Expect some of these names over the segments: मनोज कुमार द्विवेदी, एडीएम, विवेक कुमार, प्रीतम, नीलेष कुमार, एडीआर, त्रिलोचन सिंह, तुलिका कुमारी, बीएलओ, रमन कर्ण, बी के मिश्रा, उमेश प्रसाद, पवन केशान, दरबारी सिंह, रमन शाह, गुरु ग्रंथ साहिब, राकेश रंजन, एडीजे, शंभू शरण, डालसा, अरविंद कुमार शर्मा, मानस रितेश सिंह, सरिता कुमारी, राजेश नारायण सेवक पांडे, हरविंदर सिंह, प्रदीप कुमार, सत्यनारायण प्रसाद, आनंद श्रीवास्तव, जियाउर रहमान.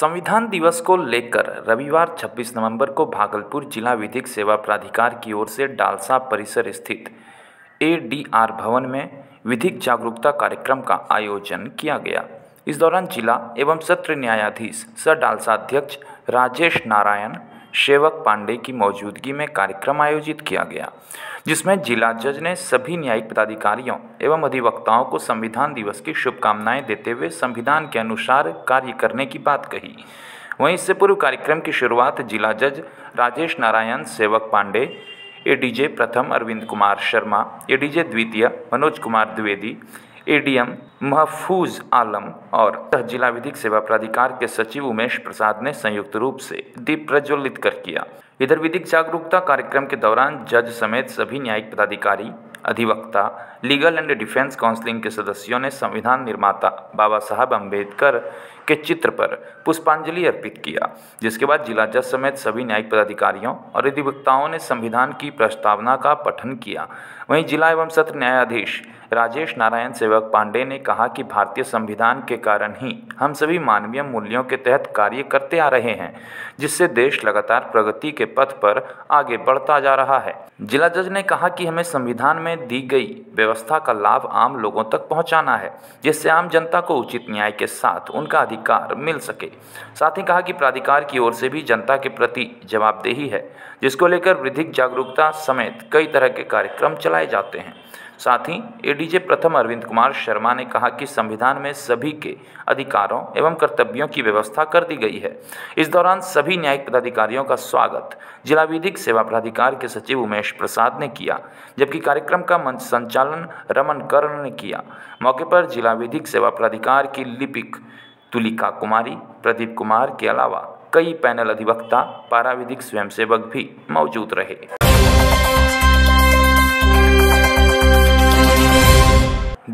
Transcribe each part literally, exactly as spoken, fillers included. संविधान दिवस को लेकर रविवार छब्बीस नवंबर को भागलपुर जिला विधिक सेवा प्राधिकार की ओर से डालसा परिसर स्थित एडीआर भवन में विधिक जागरूकता कार्यक्रम का आयोजन किया गया। इस दौरान जिला एवं सत्र न्यायाधीश सह डालसा अध्यक्ष राजेश नारायण सेवक पांडे की मौजूदगी में कार्यक्रम आयोजित किया गया, जिसमें जिला जज ने सभी न्यायिक पदाधिकारियों एवं अधिवक्ताओं को संविधान दिवस की शुभकामनाएं देते हुए संविधान के अनुसार कार्य करने की बात कही। वहीं इससे पूर्व कार्यक्रम की शुरुआत जिला जज राजेश नारायण सेवक पांडे, एडीजे प्रथम अरविंद कुमार शर्मा, एडीजे द्वितीय मनोज कुमार द्विवेदी, एडीएम महफूज आलम और जिला विधिक सेवा प्राधिकार के सचिव उमेश प्रसाद ने संयुक्त रूप से दीप प्रज्वलित कर किया। इधर विधिक जागरूकता कार्यक्रम के दौरान जज समेत सभी न्यायिक पदाधिकारी, अधिवक्ता, लीगल एंड डिफेंस काउंसिलिंग के सदस्यों ने संविधान निर्माता बाबा साहब अंबेडकर के चित्र पर पुष्पांजलि अर्पित किया, जिसके बाद जिला जज समेत सभी न्यायिक पदाधिकारियों और अधिवक्ताओं ने संविधान की प्रस्तावना का पठन किया। वहीं जिला एवं सत्र न्यायाधीश राजेश नारायण सेवक पांडे ने कहा कि भारतीय संविधान के कारण ही हम सभी मानवीय मूल्यों के तहत कार्य करते आ रहे हैं, जिससे देश लगातार प्रगति के पथ पर आगे बढ़ता जा रहा है। जिला जज ने कहा कि हमें संविधान में दी गई व्यवस्था का लाभ आम लोगों तक पहुंचाना है, जिससे आम जनता को उचित न्याय के साथ उनका अधिकार मिल सके। साथ ही कहा कि प्राधिकार की ओर से भी जनता के प्रति जवाबदेही है, जिसको लेकर विधिक जागरूकता समेत कई तरह के कार्यक्रम चलाए जाते हैं। साथ ही एडीजे प्रथम अरविंद कुमार शर्मा ने कहा कि संविधान में सभी के अधिकारों एवं कर्तव्यों की व्यवस्था कर दी गई है। इस दौरान सभी न्यायिक पदाधिकारियों का स्वागत जिला विधिक सेवा प्राधिकार के सचिव उमेश प्रसाद ने किया, जबकि कार्यक्रम का मंच संचालन रमन कर्ण ने किया। मौके पर जिला विधिक सेवा प्राधिकार की लिपिक तुलिका कुमारी, प्रदीप कुमार के अलावा कई पैनल अधिवक्ता, पाराविधिक स्वयंसेवक भी मौजूद रहे।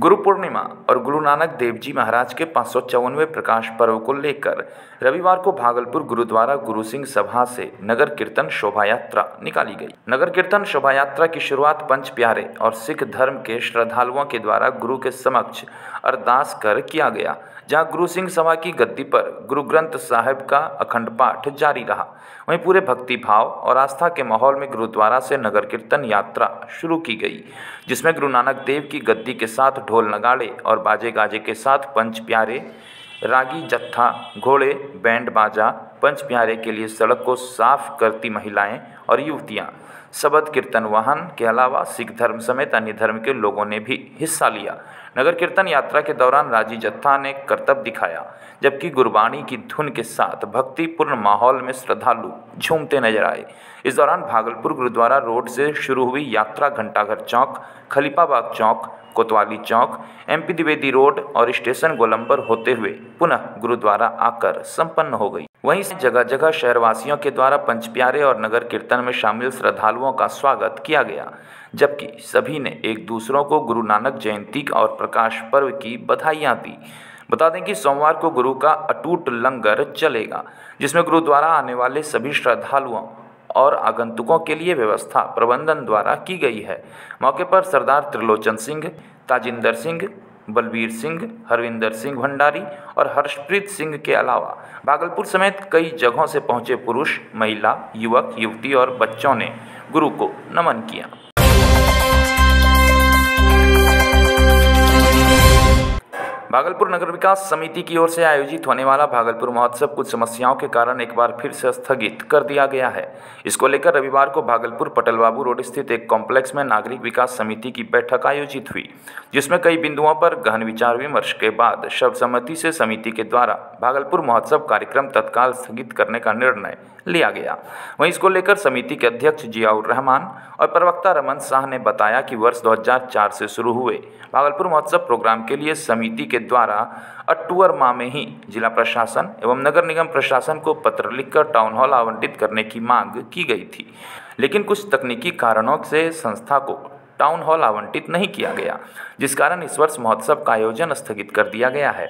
गुरु पूर्णिमा और गुरु नानक देव जी महाराज के पाँच सौ चौवनवें प्रकाश पर्व को लेकर रविवार को भागलपुर गुरुद्वारा गुरु सिंह सभा से नगर कीर्तन शोभा यात्रा निकाली गई। नगर कीर्तन शोभा यात्रा की शुरुआत पंच प्यारे और सिख धर्म के श्रद्धालुओं के द्वारा गुरु के समक्ष अरदास कर किया गया, जहां गुरु सिंह सभा की गद्दी पर गुरु ग्रंथ साहिब का अखंड पाठ जारी रहा। वहीं पूरे भक्ति भाव और आस्था के माहौल में गुरुद्वारा से नगर कीर्तन यात्रा शुरू की गई, जिसमें गुरु नानक देव की गद्दी के साथ ढोल नगाड़े और बाजे गाजे के साथ पंच प्यारे, रागी जत्था, घोड़े, बैंड बाजा, पंच प्यारे के लिए सड़क को साफ करती महिलाएं और युवतियां, शबद कीर्तन वाहन के अलावा सिख धर्म समेत अन्य धर्म के लोगों ने भी हिस्सा लिया। नगर कीर्तन यात्रा के दौरान रागी जत्था ने करतब दिखाया, जबकि गुरबाणी की धुन के साथ भक्तिपूर्ण माहौल में श्रद्धालु झूमते नजर आए। इस दौरान भागलपुर गुरुद्वारा रोड से शुरू हुई यात्रा घंटाघर चौक, खलीफाबाग चौक, कोतवाली चौक, एमपी द्विवेदी रोड और स्टेशन गोलंबर होते हुए पुनः गुरुद्वारा आकर संपन्न हो गई। वहीं जगह जगह शहरवासियों के द्वारा पंच प्यारे और नगर कीर्तन में शामिल श्रद्धालुओं का स्वागत किया गया, जबकि सभी ने एक दूसरों को गुरु नानक जयंती और प्रकाश पर्व की बधाइयां दी। बता दें कि सोमवार को गुरु का अटूट लंगर चलेगा, जिसमें गुरुद्वारा आने वाले सभी श्रद्धालुओं और आगंतुकों के लिए व्यवस्था प्रबंधन द्वारा की गई है। मौके पर सरदार त्रिलोचन सिंह, ताजिंदर सिंह, बलबीर सिंह, हरविंदर सिंह भंडारी और हर्षप्रीत सिंह के अलावा भागलपुर समेत कई जगहों से पहुंचे पुरुष, महिला, युवक, युवती और बच्चों ने गुरु को नमन किया। भागलपुर नगर विकास समिति की ओर से आयोजित होने वाला भागलपुर महोत्सव कुछ समस्याओं के कारण एक बार फिर से स्थगित कर दिया गया है। इसको लेकर रविवार को भागलपुर पटलबाबू रोड स्थित एक कॉम्प्लेक्स में नागरिक विकास समिति की बैठक आयोजित हुई, जिसमें कई बिंदुओं पर गहन विचार विमर्श के बाद सर्वसम्मति से समिति के द्वारा भागलपुर महोत्सव कार्यक्रम तत्काल स्थगित करने का निर्णय लिया गया। वहीं इसको लेकर समिति के अध्यक्ष जियाउर रहमान और प्रवक्ता रमन शाह ने बताया कि वर्ष दो हजार चार से शुरू हुए भागलपुर महोत्सव प्रोग्राम के लिए समिति के द्वारा अक्टूबर माह में ही जिला प्रशासन एवं नगर निगम प्रशासन को पत्र लिखकर टाउन हॉल आवंटित करने की मांग की गई थी, लेकिन कुछ तकनीकी कारणों से संस्था को टाउन हॉल आवंटित नहीं किया गया, जिस कारण इस वर्ष महोत्सव का आयोजन स्थगित कर दिया गया है।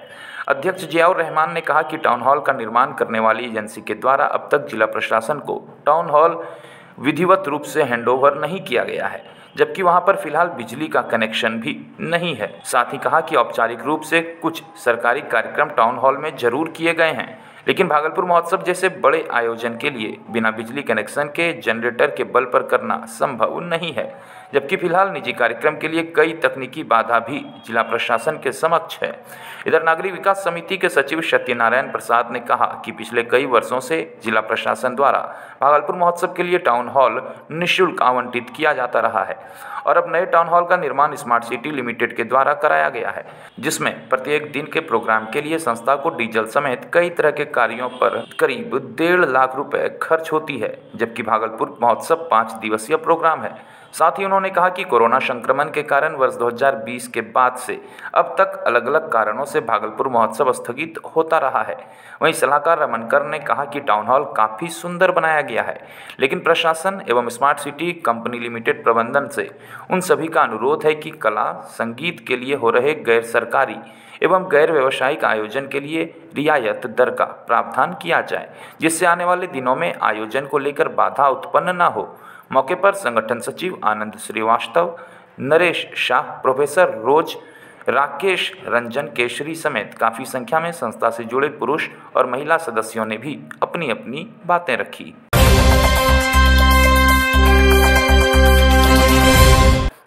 अध्यक्ष जियाउर रहमान ने कहा कि टाउन हॉल का निर्माण करने वाली एजेंसी के द्वारा अब तक जिला प्रशासन को टाउन हॉल विधिवत रूप से हैंडओवर नहीं किया गया है, जबकि वहां पर फिलहाल बिजली का कनेक्शन भी नहीं है। साथ ही कहा कि औपचारिक रूप से कुछ सरकारी कार्यक्रम टाउन हॉल में जरूर किए गए हैं, लेकिन भागलपुर महोत्सव जैसे बड़े आयोजन के लिए बिना बिजली कनेक्शन के जनरेटर के बल पर करना संभव नहीं है, जबकि फिलहाल निजी कार्यक्रम के लिए कई तकनीकी बाधा भी जिला प्रशासन के समक्ष है। इधर नागरिक विकास समिति के सचिव सत्यनारायण प्रसाद ने कहा कि पिछले कई वर्षों से जिला प्रशासन द्वारा भागलपुर महोत्सव के लिए टाउन हॉल निःशुल्क आवंटित किया जाता रहा है और अब नए टाउन हॉल का निर्माण स्मार्ट सिटी लिमिटेड के द्वारा कराया गया है, जिसमें प्रत्येक दिन के प्रोग्राम के लिए संस्था को डीजल समेत कई तरह के कार्यों पर करीब डेढ़ लाख रुपए खर्च होती है, जबकि भागलपुर महोत्सव पाँच दिवसीय प्रोग्राम है। साथ ही उन्होंने कहा कि कोरोना संक्रमण के कारण वर्ष दो हज़ार बीस के बाद से अब तक अलग अलग कारणों से भागलपुर महोत्सव स्थगित होता रहा है। वहीं सलाहकार रमन कर्ण ने कहा कि टाउन हॉल काफ़ी सुंदर बनाया गया है, लेकिन प्रशासन एवं स्मार्ट सिटी कंपनी लिमिटेड प्रबंधन से उन सभी का अनुरोध है कि कला संगीत के लिए हो रहे गैर सरकारी एवं गैर व्यावसायिक आयोजन के लिए रियायत दर का प्रावधान किया जाए, जिससे आने वाले दिनों में आयोजन को लेकर बाधा उत्पन्न न हो। मौके पर संगठन सचिव आनंद श्रीवास्तव, नरेश शाह, प्रोफेसर रोज, राकेश रंजन, केशरी समेत काफ़ी संख्या में संस्था से जुड़े पुरुष और महिला सदस्यों ने भी अपनी अपनी बातें रखी।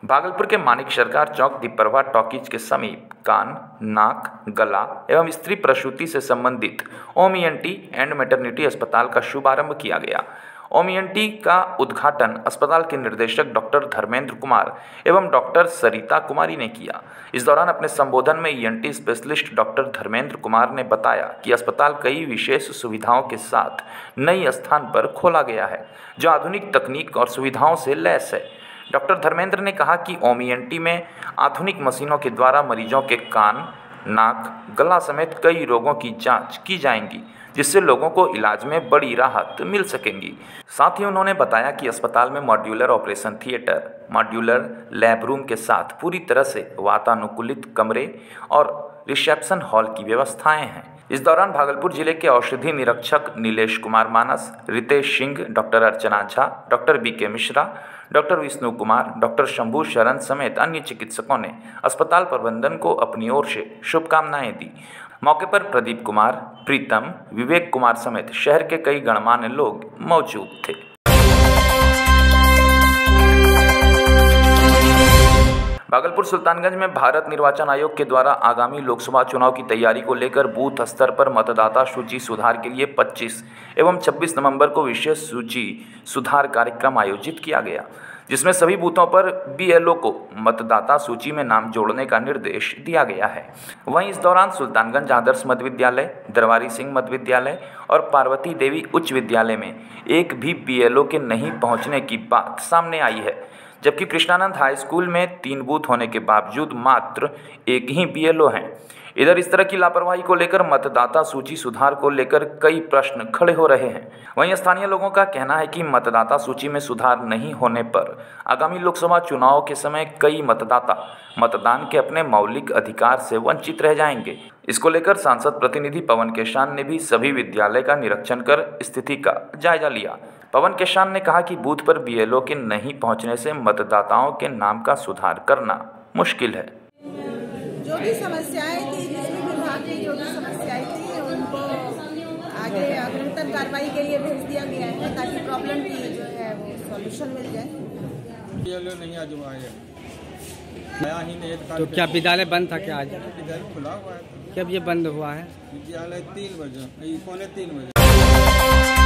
भागलपुर के मानिक सरकार चौक दीपप्रभा टॉकीज के समीप कान, नाक, गला एवं स्त्री प्रसूति से संबंधित ओमीएनटी एंड मैटरनिटी अस्पताल का शुभारंभ किया गया। ओमीएनटी का उद्घाटन अस्पताल के निदेशक डॉक्टर धर्मेंद्र कुमार एवं डॉक्टर सरिता कुमारी ने किया। इस दौरान अपने संबोधन में ENT specialist doctor Dharmendra Kumar ने बताया कि अस्पताल कई विशेष सुविधाओं के साथ नई स्थान पर खोला गया है, जो आधुनिक तकनीक और सुविधाओं से लैस है। डॉक्टर धर्मेंद्र ने कहा कि ओमीएनटी में आधुनिक मशीनों के द्वारा मरीजों के कान, नाक, गला समेत कई रोगों की जाँच की जाएंगी, जिससे लोगों को इलाज में बड़ी राहत मिल सकेंगी। साथ ही उन्होंने बताया कि अस्पताल में modular operation theatre, modular lab room के साथ पूरी तरह से वातानुकूलित कमरे और रिसेप्शन हॉल की व्यवस्थाएं हैं। इस दौरान भागलपुर जिले के औषधि निरीक्षक नीलेष कुमार, मानस रितेश सिंह, doctor Archana Jha, doctor बी के मिश्रा, doctor Vishnu Kumar, doctor शंभू शरण समेत अन्य चिकित्सकों ने अस्पताल प्रबंधन को अपनी ओर से शुभकामनाएं दी। मौके पर प्रदीप कुमार, प्रीतम, विवेक कुमार समेत शहर के कई गणमान्य लोग मौजूद थे। भागलपुर सुल्तानगंज में भारत निर्वाचन आयोग के द्वारा आगामी लोकसभा चुनाव की तैयारी को लेकर बूथ स्तर पर मतदाता सूची सुधार के लिए पच्चीस एवं छब्बीस नवंबर को विशेष सूची सुधार कार्यक्रम आयोजित किया गया, जिसमें सभी बूथों पर बीएलओ को मतदाता सूची में नाम जोड़ने का निर्देश दिया गया है। वहीं इस दौरान सुल्तानगंज आदर्श मध्य विद्यालय, दरबारी सिंह मध्य विद्यालय और पार्वती देवी उच्च विद्यालय में एक भी बीएलओ के नहीं पहुंचने की बात सामने आई है, जबकि कृष्णानंद हाई स्कूल में तीन बूथ होने के बावजूद मात्र एक ही बीएलओ हैं। इधर इस तरह की लापरवाही को लेकर मतदाता सूची सुधार को लेकर कई प्रश्न खड़े हो रहे हैं। वहीं स्थानीय लोगों का कहना है कि मतदाता सूची में सुधार नहीं होने पर आगामी लोकसभा चुनाव के समय कई मतदाता मतदान के अपने मौलिक अधिकार से वंचित रह जाएंगे। इसको लेकर सांसद प्रतिनिधि पवन केशान ने भी सभी विद्यालय का निरीक्षण कर स्थिति का जायजा लिया। पवन केशान ने कहा कि बूथ पर बीएलओ के नहीं पहुंचने से मतदाताओं के नाम का सुधार करना मुश्किल है। जो भी समस्याएं थी, जिस भी विभाग में जो भी समस्याएं थी, उनको आगे अग्रिम कार्रवाई के लिए भेज दिया गया है ताकि प्रॉब्लम की जो है वो सॉल्यूशन मिल जाए। बीएलओ नहीं आज आया, नया ही नहीं। तो क्या विद्यालय बंद था क्या? आज विद्यालय खुला हुआ है। कब ये बंद हुआ है? विद्यालय तीन बजे, पौने तीन बजे।